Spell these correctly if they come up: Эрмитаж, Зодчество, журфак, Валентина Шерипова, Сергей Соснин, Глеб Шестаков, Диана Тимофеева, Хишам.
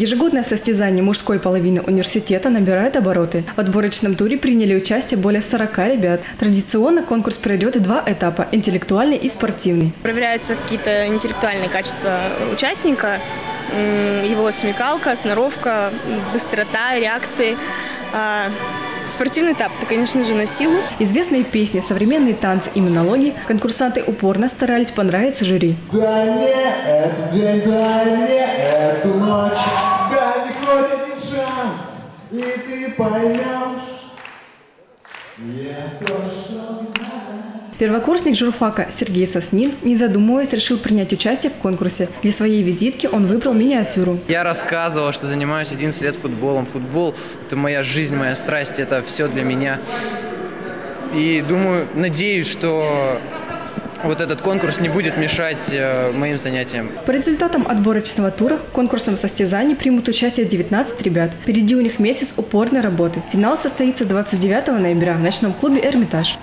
Ежегодное состязание мужской половины университета набирает обороты. В отборочном туре приняли участие более 40 ребят. Традиционно конкурс пройдет в два этапа – интеллектуальный и спортивный. Проверяются какие-то интеллектуальные качества участника, его смекалка, сноровка, быстрота, реакции. Спортивный этап – это, конечно же, на силу. Известные песни, современные танцы и монологи конкурсанты упорно старались понравиться жюри. Дай мне этот день, дай мне эту ночь, дай мне хоть один шанс, и ты поймешь, я тоже. Первокурсник журфака Сергей Соснин, не задумываясь, решил принять участие в конкурсе. Для своей визитки он выбрал миниатюру. Я рассказывал, что занимаюсь 11 лет футболом. Футбол – это моя жизнь, моя страсть, это все для меня. И думаю, надеюсь, что вот этот конкурс не будет мешать моим занятиям. По результатам отборочного тура в конкурсном состязании примут участие 19 ребят. Впереди у них месяц упорной работы. Финал состоится 29 ноября в ночном клубе «Эрмитаж».